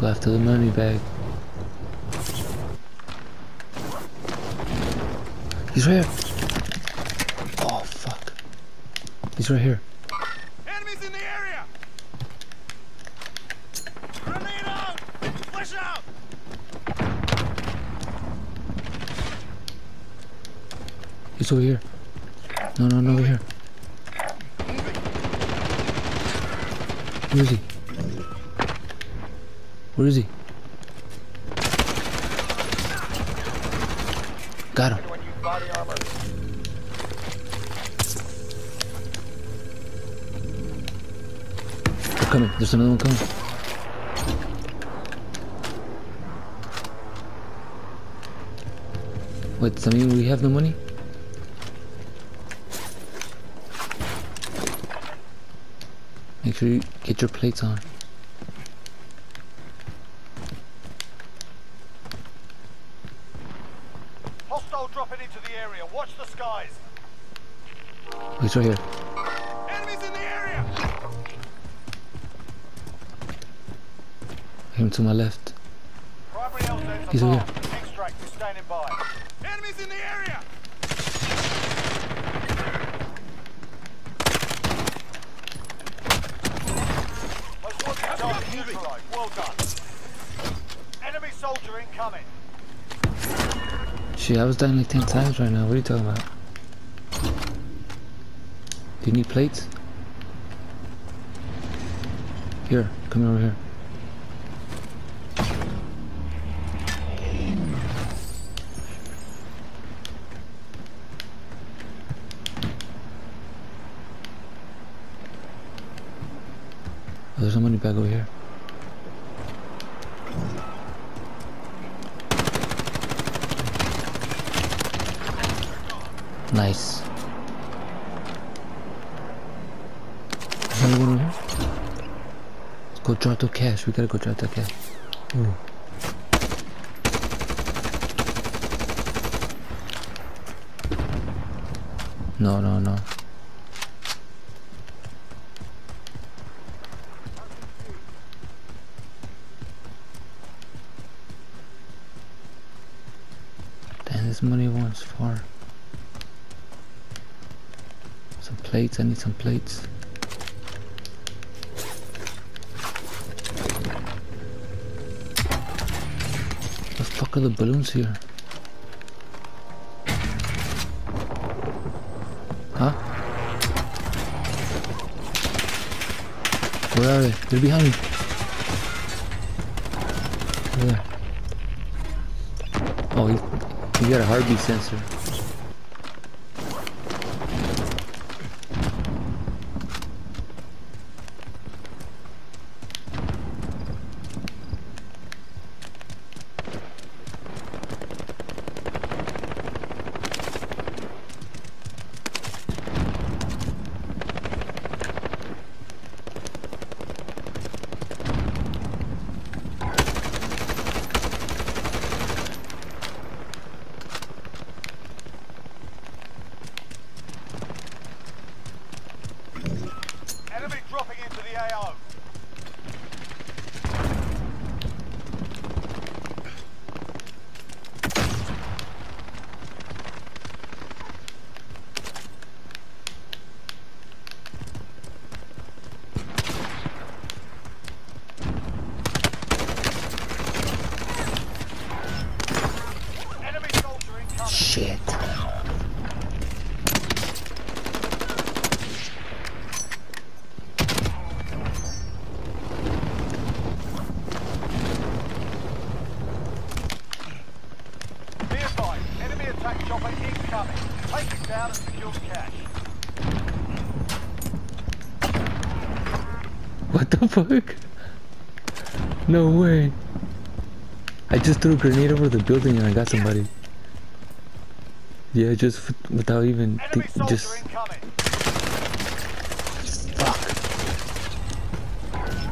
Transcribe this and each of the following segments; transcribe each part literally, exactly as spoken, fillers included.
go after the mummy bag. He's right here. Oh fuck. He's right here. Enemies in the area. Grenade out! Flash out! He's over here. No, no, no, over here. Where is he? Where is he? Got him. They're coming. There's another one coming. Wait, does that mean we have no money? Make sure you get your plates on. Hostile dropping into the area. Watch the skies. He's right here. Enemies in the area. Him to my left. Primary health. He's right here. Extract is standing by. Enemies in the area. Well done. Enemy soldier incoming. Shit, I was dying like ten times right now. What are you talking about? Do you need plates? Here, come over here. Oh, there's a money bag over here. Nice. Is there anyone here? Let's go drop the cash. We gotta go drop the cash. Ooh. No, no, no. Damn, this money wants far. Plates, I need some plates. The fuck are the balloons here? Huh? Where are they? They're behind me. Where? Oh, he, he got a heartbeat sensor. Shit. What the fuck? No way. I just threw a grenade over the building and I got somebody. Yeah, just f without even think, just. Fuck.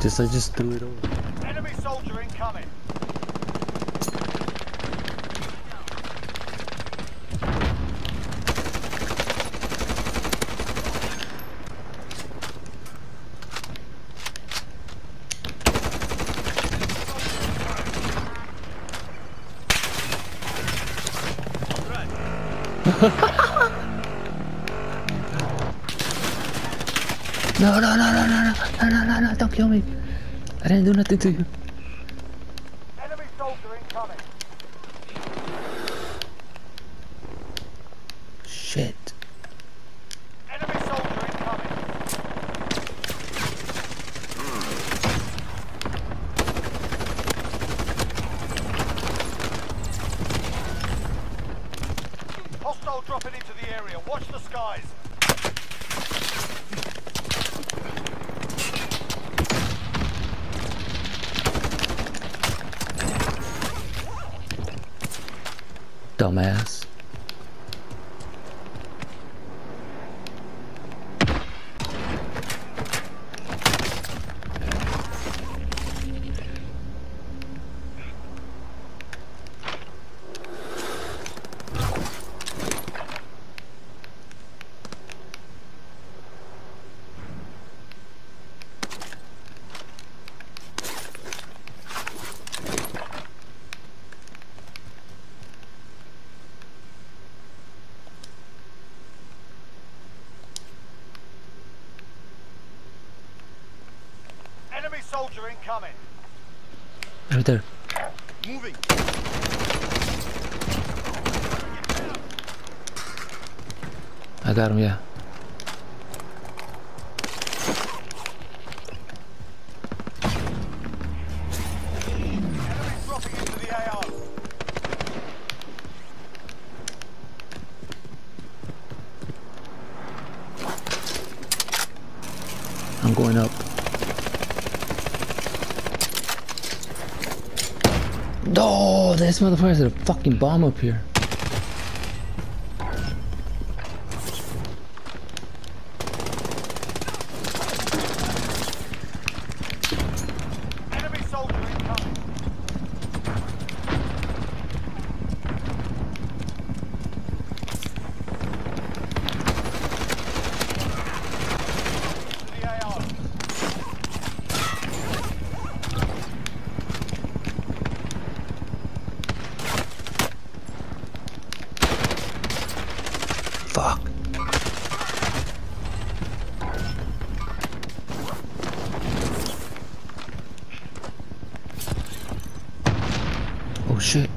Just I just threw it over. Enemy soldier incoming. No, no, no, no, no, no, no, no, no, don't kill me. I didn't do nothing to you. Enemy soldier incoming. Shit. Enemy soldier incoming. Hostile dropping into the area. Watch the skies. Dumbass. Soldier incoming. Right there. Moving. I got him, yeah. Enemy dropping into the A R. I'm going up. Oh, this motherfucker's a fucking bomb up here. Enemy soldier incoming. Fuck. Oh shit.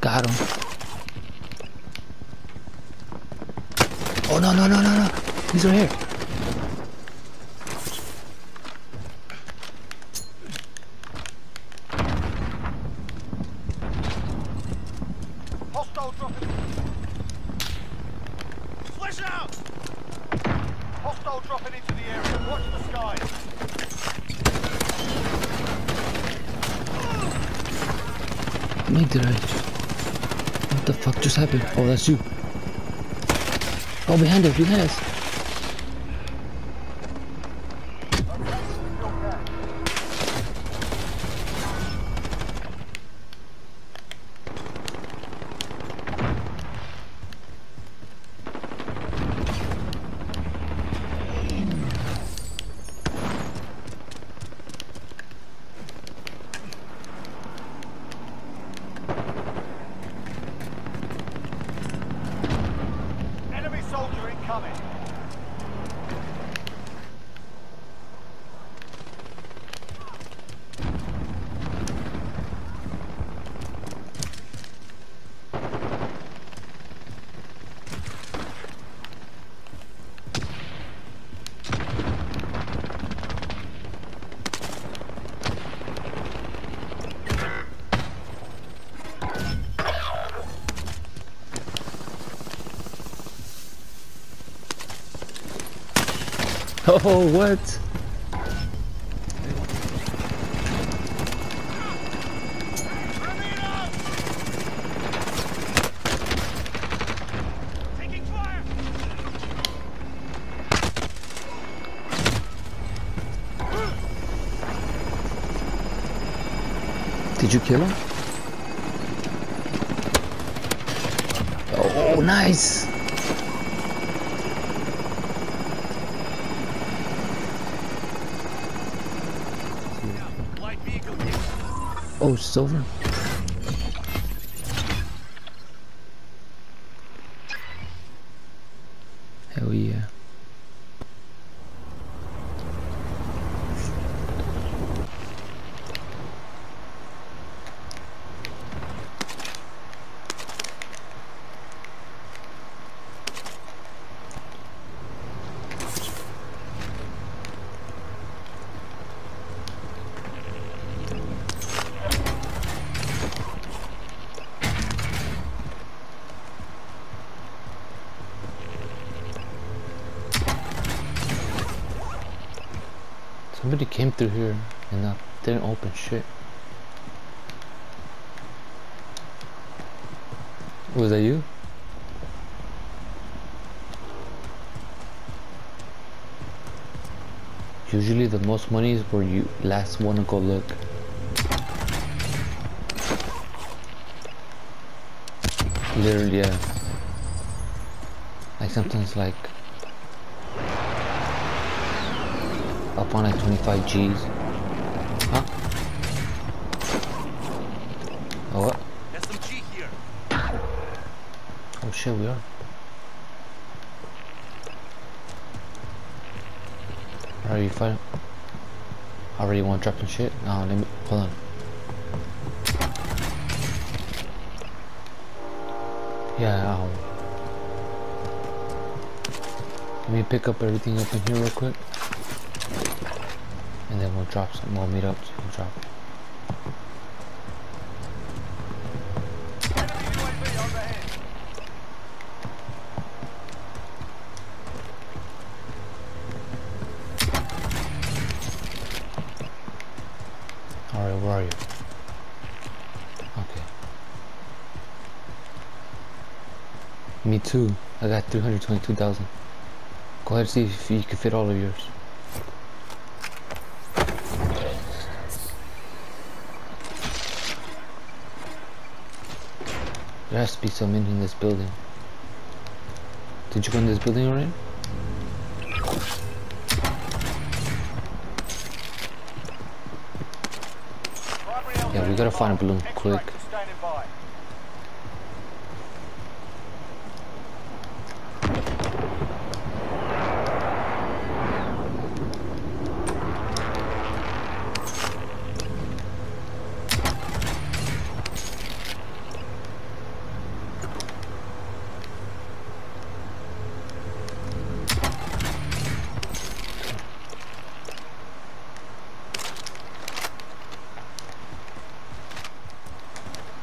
Got him. Oh no no no no no. He's right here. Hostile dropping. Flash out! Hostile dropping into the area. Watch the skies. Me did I? What the fuck just happened? Oh, that's you. Oh, behind us, behind us. Soldier incoming. Oh, what? Taking fire. Did you kill him? Oh, nice. Yeah. Oh, silver. Hell yeah. Somebody came through here and I didn't open shit. Was that you? Usually the most money is where you last want to go look. Literally, yeah. Like sometimes like up on like twenty-five G's. Huh? Oh what? S M G here. Oh shit, we are. Alright, you fighting? I already want dropping shit. No, let me hold on. Yeah, um, let me pick up everything up in here real quick. And then we'll drop some, we'll meet up, so we'll drop. Alright, where are you? Okay. Me too. I got three hundred twenty-two thousand. Go ahead and see if you can fit all of yours. There has to be some in this building. Did you go in this building already? Yeah, we gotta find a balloon quick.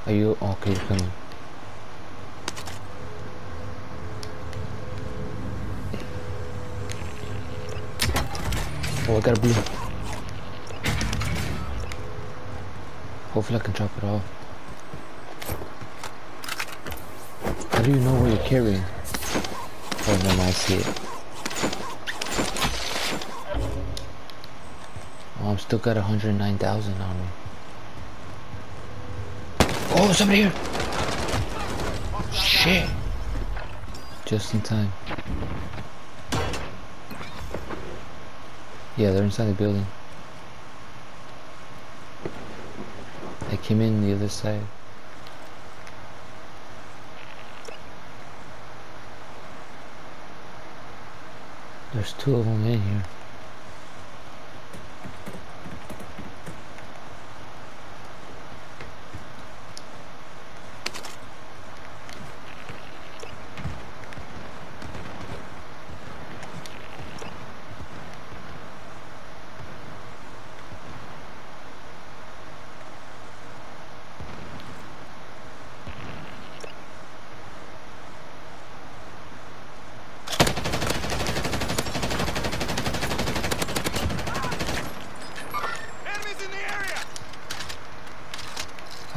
Are you okay? You're coming. Oh, I got a blue. Hopefully, I can chop it off. How do you know what you're carrying? Oh, no, I see it. Oh, I'm still got one hundred nine thousand on me. Oh, somebody here! Shit! Just in time. Yeah, they're inside the building. They came in the other side. There's two of them in here.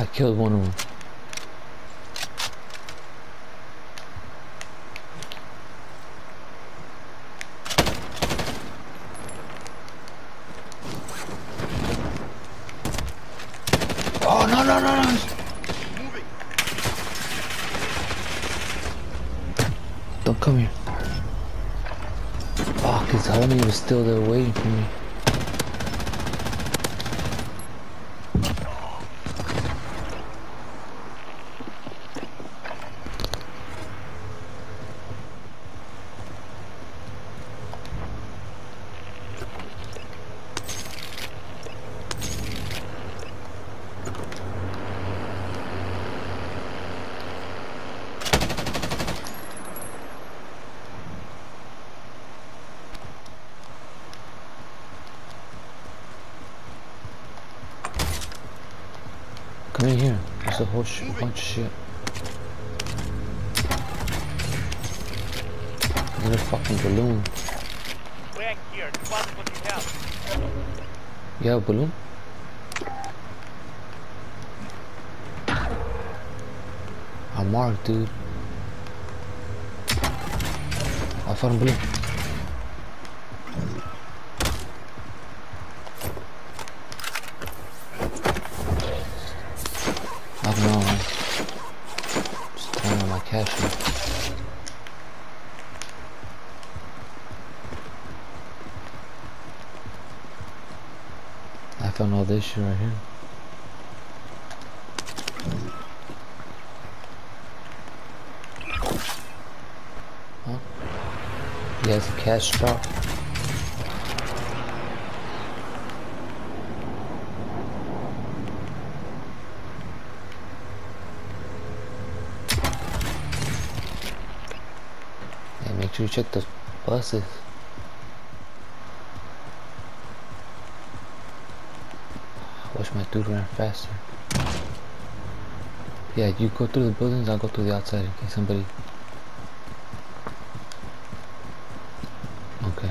I killed one of them. Oh no no no no! Don't come here. Fuck, his homie was still there waiting for me. coming here. There's a whole sh bunch of shit. There's a fucking balloon. Back here, what would you have? You have a balloon? I'm marked, dude. I found a balloon. I don't know. I'm just throwing all my cash in. I found all this shit right here. Huh? Yeah, it's a cash drop. You check the buses. I wish my dude ran faster. Yeah, you go through the buildings, I'll go through the outside in case somebody. Okay.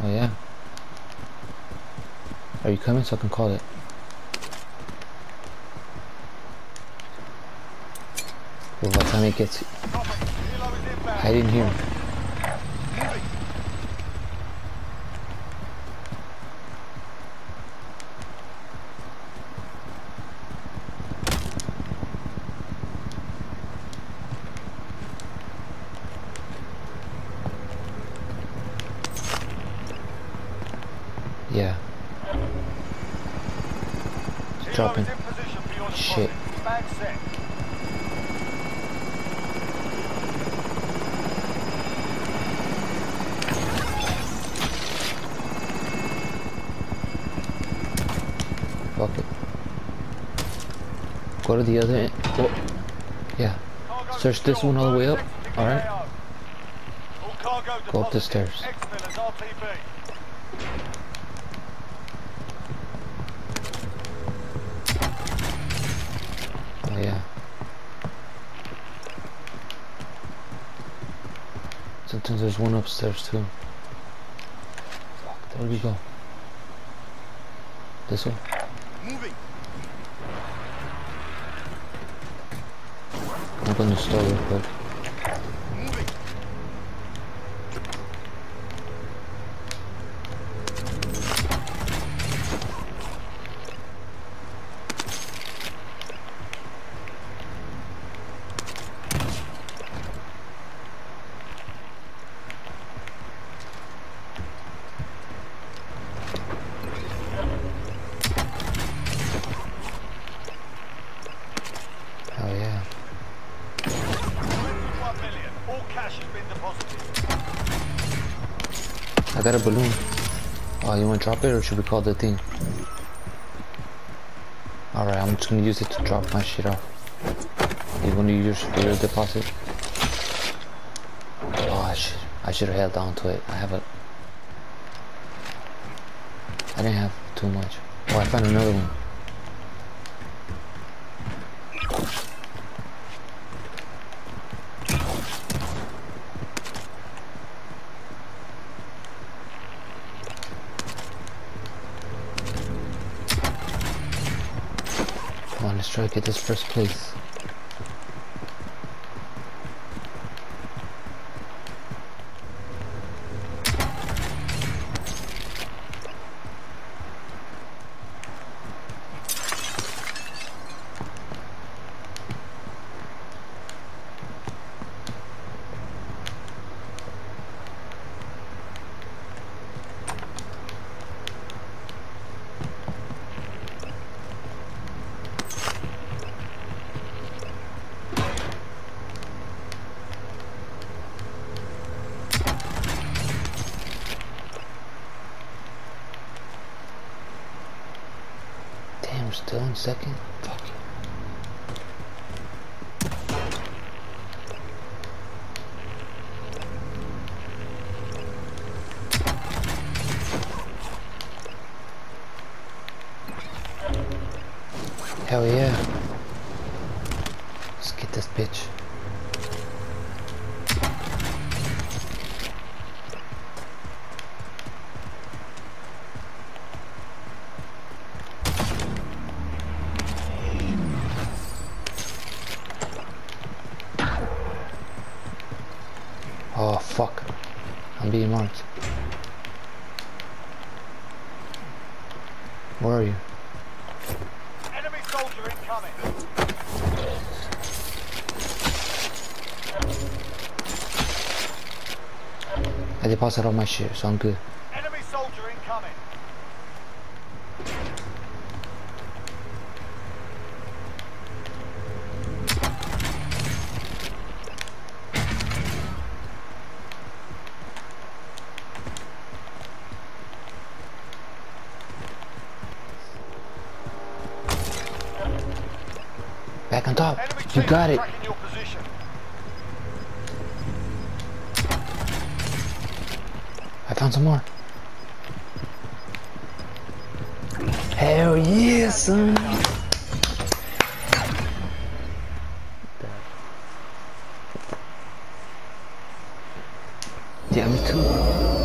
Oh yeah. Are you coming so I can call it? Well, by the time it gets... I didn't hear him. Yeah. It's dropping. Shit. Fuck it. Go to the other end. Whoa. Yeah. Search this one all the way up. Alright. Go up the stairs. Yeah. Sometimes there's one upstairs too. Fuck, there we go. This one. Moving. I'm gonna stall real quick. Moving. I got a balloon. Oh, you wanna drop it or should we call the thing? Alright, I'm just gonna use it to drop my shit off. You wanna use your deposit? Oh, I should I should have held on to it. I have a I didn't have too much. Oh, I found another one. Come on, let's try to get this first place. Damn, we're still in second? Fuck. Hell yeah. Let's get this bitch. Oh fuck. I'm being marked. Where are you? Enemy soldier incoming. I deposit all my shit, so I'm good. Enemy soldier incoming. Back on top. You got it. I found some more. Hell yeah, son. Yeah, me too.